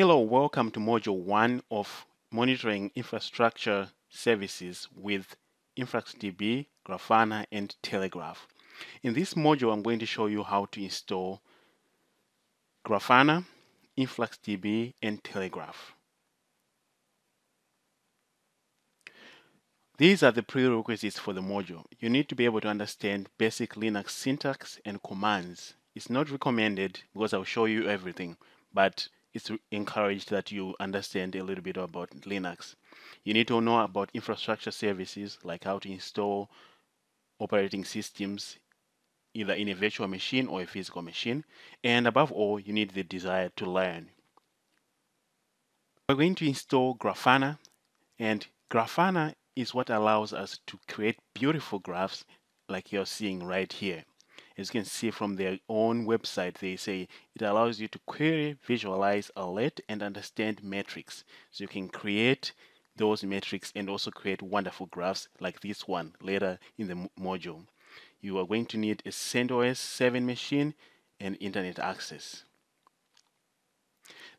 Hello, welcome to Module 1 of Monitoring Infrastructure Services with InfluxDB, Grafana, and Telegraf. In this module, I'm going to show you how to install Grafana, InfluxDB, and Telegraf. These are the prerequisites for the module. You need to be able to understand basic Linux syntax and commands. It's not recommended because I'll show you everything, but it's encouraged that you understand a little bit about Linux. You need to know about infrastructure services, like how to install operating systems either in a virtual machine or a physical machine. And above all, you need the desire to learn. We're going to install Grafana, and Grafana is what allows us to create beautiful graphs like you're seeing right here. As you can see from their own website, they say it allows you to query, visualize, alert, and understand metrics. So you can create those metrics and also create wonderful graphs like this one later in the module. You are going to need a CentOS 7 machine and internet access.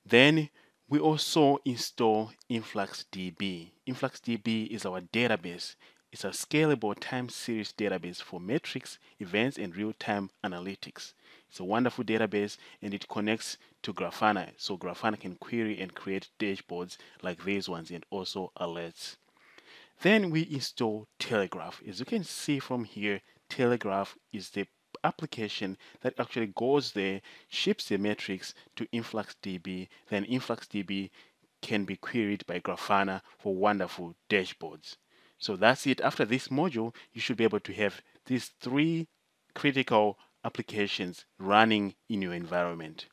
Then we also install InfluxDB. InfluxDB is our database. It's a scalable time series database for metrics, events, and real-time analytics. It's a wonderful database, and it connects to Grafana, so Grafana can query and create dashboards like these ones and also alerts. Then we install Telegraf. As you can see from here, Telegraf is the application that actually goes there, ships the metrics to InfluxDB, then InfluxDB can be queried by Grafana for wonderful dashboards. So that's it. After this module, you should be able to have these three critical applications running in your environment.